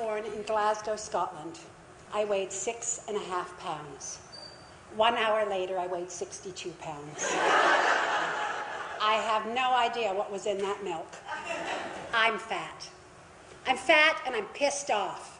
born in Glasgow, Scotland. I weighed 6.5 pounds. 1 hour later, I weighed 62 pounds. I have no idea what was in that milk. I'm fat. I'm fat and I'm pissed off.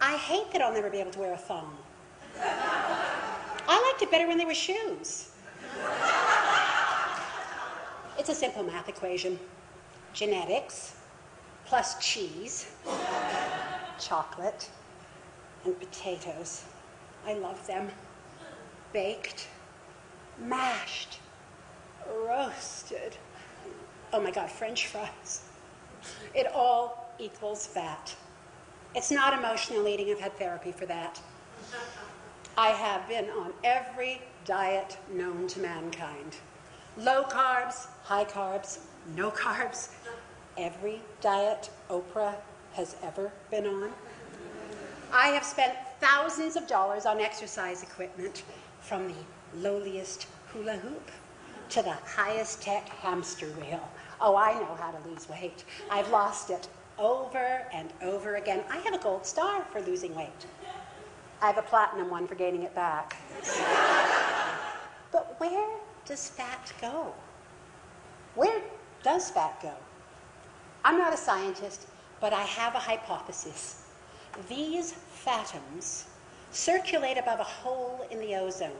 I hate that I'll never be able to wear a thong. I liked it better when they were shoes. It's a simple math equation. Genetics plus cheese, chocolate, and potatoes. I love them. Baked, mashed, roasted. Oh my God, French fries. It all equals fat. It's not emotional eating. I've had therapy for that. I have been on every diet known to mankind. Low carbs, high carbs, no carbs. Every diet Oprah has ever been on. I have spent thousands of dollars on exercise equipment, from the lowliest hula hoop to the highest tech hamster wheel. Oh, I know how to lose weight. I've lost it over and over again. I have a gold star for losing weight. I have a platinum one for gaining it back. But where does fat go? Where does fat go? I'm not a scientist, but I have a hypothesis. These fatums circulate above a hole in the ozone,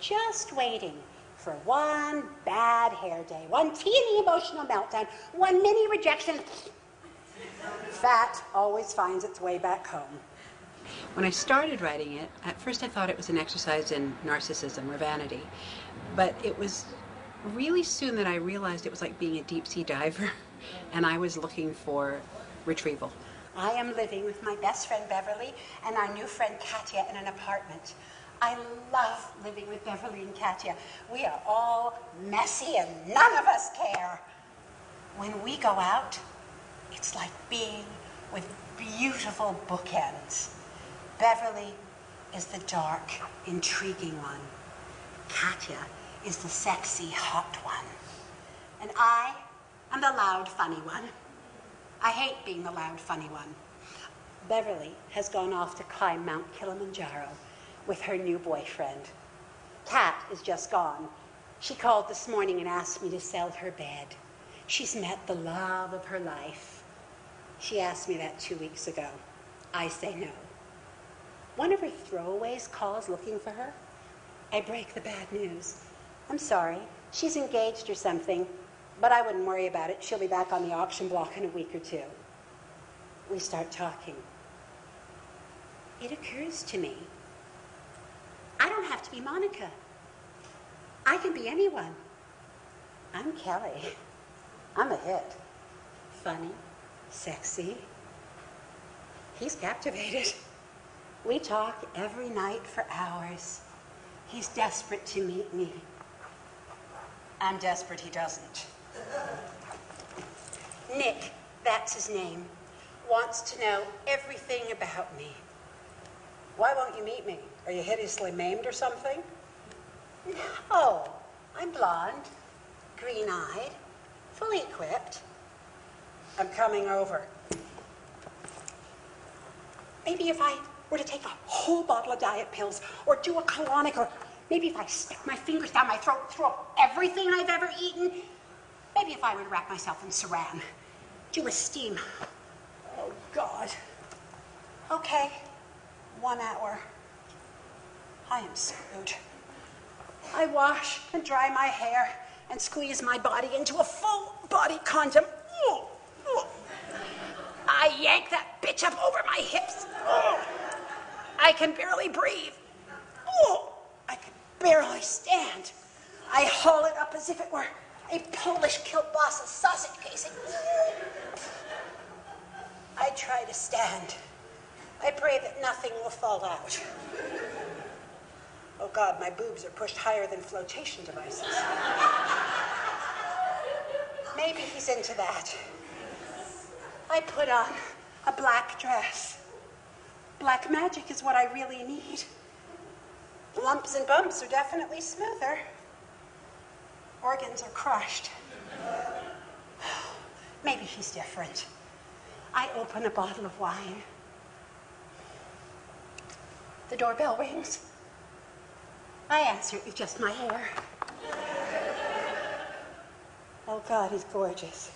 just waiting for one bad hair day, one teeny emotional meltdown, one mini rejection. Fat always finds its way back home. When I started writing it, at first I thought it was an exercise in narcissism or vanity, but it was really soon that I realized it was like being a deep-sea diver, and I was looking for retrieval. I am living with my best friend Beverly and our new friend Katya in an apartment. I love living with Beverly and Katya. We are all messy and none of us care. When we go out, it's like being with beautiful bookends. Beverly is the dark, intriguing one. Katya is the sexy, hot one. And I am the loud, funny one. I hate being the loud, funny one. Beverly has gone off to climb Mount Kilimanjaro with her new boyfriend. Kat is just gone. She called this morning and asked me to sell her bed. She's met the love of her life. She asked me that 2 weeks ago. I say no. One of her throwaways calls looking for her. I break the bad news. I'm sorry, she's engaged or something. But I wouldn't worry about it. She'll be back on the auction block in a week or two. We start talking. It occurs to me, I don't have to be Monica. I can be anyone. I'm Kelly. I'm a hit. Funny, sexy. He's captivated. We talk every night for hours. He's desperate to meet me. I'm desperate he doesn't. Nick, that's his name, wants to know everything about me. Why won't you meet me? Are you hideously maimed or something? No, I'm blonde, green-eyed, fully equipped. I'm coming over. Maybe if I were to take a whole bottle of diet pills or do a colonic, or maybe if I stuck my fingers down my throat, throw up everything I've ever eaten. Maybe if I were to wrap myself in Saran, do a steam. Oh, God. Okay, 1 hour. I am screwed. I wash and dry my hair and squeeze my body into a full-body condom. Ooh, ooh. I yank that bitch up over my hips. Ooh. I can barely breathe. Ooh. Barely stand. I haul it up as if it were a Polish kielbasa sausage casing. I try to stand. I pray that nothing will fall out. Oh God, my boobs are pushed higher than flotation devices. Maybe he's into that. I put on a black dress. Black magic is what I really need. Lumps and bumps are definitely smoother. Organs are crushed. Maybe he's different. I open a bottle of wine. The doorbell rings. I answer it with just my hair. Oh, God, he's gorgeous.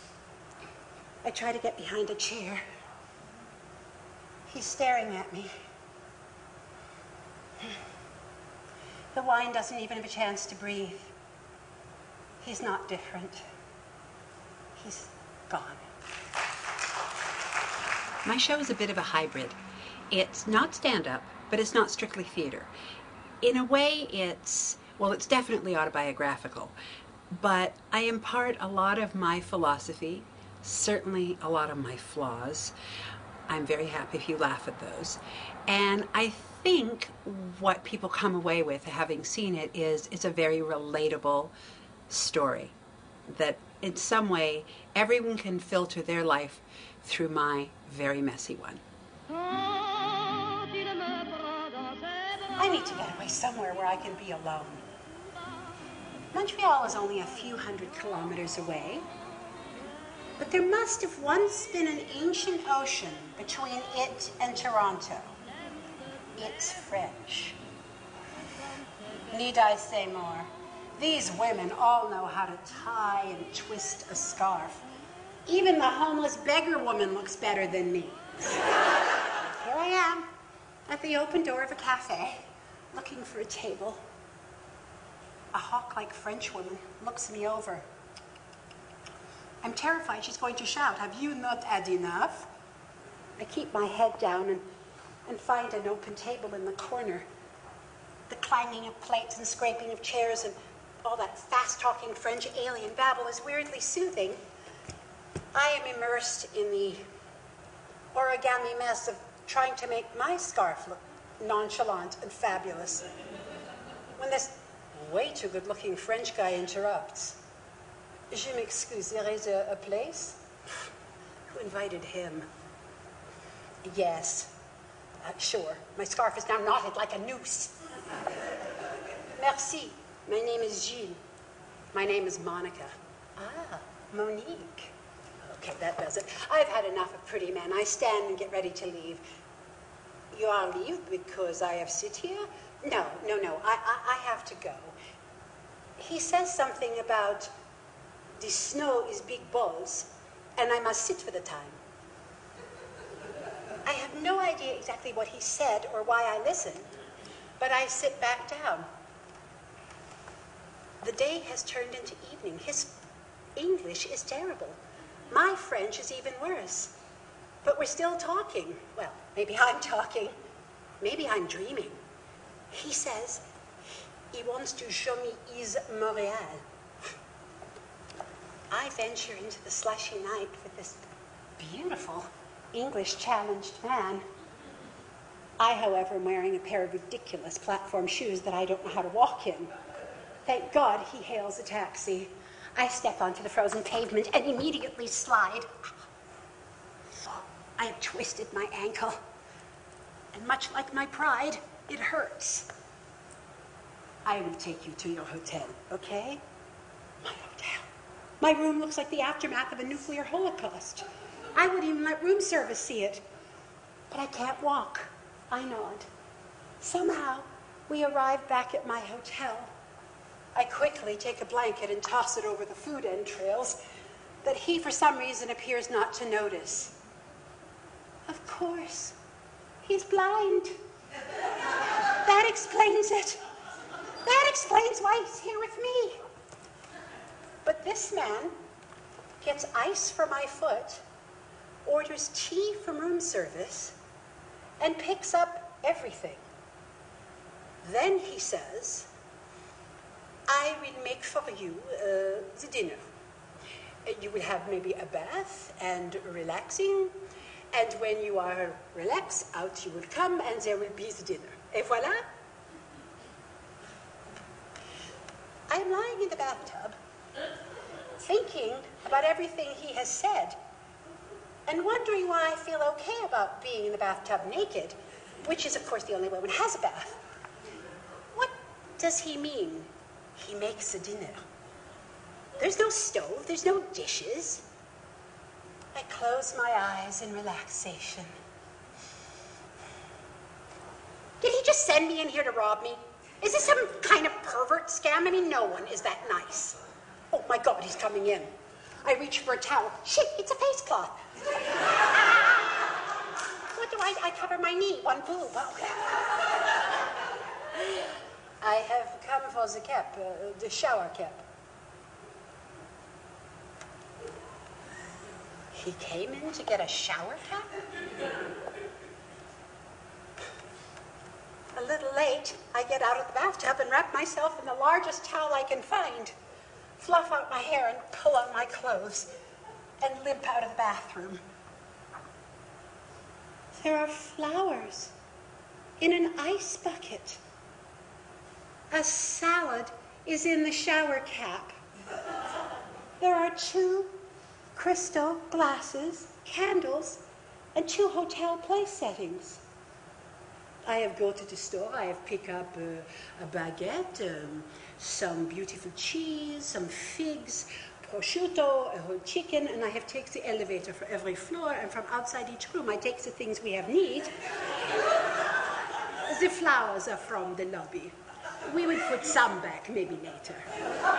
I try to get behind a chair. He's staring at me. The wine doesn't even have a chance to breathe. He's not different. He's gone. My show is a bit of a hybrid. It's not stand-up, but it's not strictly theater. In a way, it's definitely autobiographical, but I impart a lot of my philosophy, certainly a lot of my flaws. I'm very happy if you laugh at those. And I think what people come away with, having seen it, is it's a very relatable story that in some way everyone can filter their life through my very messy one. I need to get away somewhere where I can be alone. Montreal is only a few hundred kilometers away, but there must have once been an ancient ocean between it and Toronto. It's French. Need I say more? These women all know how to tie and twist a scarf. Even the homeless beggar woman looks better than me. Here I am, at the open door of a cafe, looking for a table. A hawk-like French woman looks me over. I'm terrified she's going to shout, "Have you not had enough?" I keep my head down and find an open table in the corner. The clanging of plates and scraping of chairs and all that fast-talking French alien babble is weirdly soothing. I am immersed in the origami mess of trying to make my scarf look nonchalant and fabulous, when this way too good-looking French guy interrupts. "Je m'excuserais a place?" Who invited him? Yes, sure. My scarf is now knotted like a noose. "Merci. My name is Jean." My name is Monica. Ah, Monique. Okay, that does it. I've had enough of pretty men. I stand and get ready to leave. "You are leave because I have sit here?" No, I have to go. He says something about the snow is big balls and I must sit for the time. I have no idea exactly what he said or why I listened, but I sit back down. The day has turned into evening. His English is terrible. My French is even worse, but we're still talking. Well, maybe I'm talking, maybe I'm dreaming. He says he wants to show me his Montreal. I venture into the slushy night with this beautiful English-challenged man. I, however, am wearing a pair of ridiculous platform shoes that I don't know how to walk in. Thank God he hails a taxi. I step onto the frozen pavement and immediately slide. I have twisted my ankle, and much like my pride, it hurts. I will take you to your hotel, okay? My hotel. My room looks like the aftermath of a nuclear holocaust. I wouldn't even let room service see it. But I can't walk. I nod. Somehow, we arrive back at my hotel. I quickly take a blanket and toss it over the food entrails that he, for some reason, appears not to notice. Of course, he's blind. That explains it. That explains why he's here with me. But this man gets ice for my foot, orders tea from room service, and picks up everything. Then he says, "I will make for you the dinner. You will have maybe a bath and relaxing, and when you are relaxed, out you will come and there will be the dinner. Et voila." I'm lying in the bathtub, thinking about everything he has said, and wondering why I feel okay about being in the bathtub naked, which is, of course, the only way one has a bath. What does he mean? He makes a dinner. There's no stove, there's no dishes. I close my eyes in relaxation. Did he just send me in here to rob me? Is this some kind of pervert scam? I mean, no one is that nice. Oh my God, he's coming in. I reach for a towel. Shit, it's a face cloth. What do I cover my knee, one boob. Okay. I have come for the cap, the shower cap. He came in to get a shower cap? A little late, I get out of the bathtub and wrap myself in the largest towel I can find, fluff out my hair and pull out my clothes, and limp out of the bathroom. There are flowers in an ice bucket. A salad is in the shower cap. There are two crystal glasses, candles, and two hotel place settings. I have go to the store, I have pick up a baguette, some beautiful cheese, some figs, prosciutto, a whole chicken, and I have take the elevator for every floor, and from outside each room I take the things we have need. The flowers are from the lobby. We will put some back maybe later.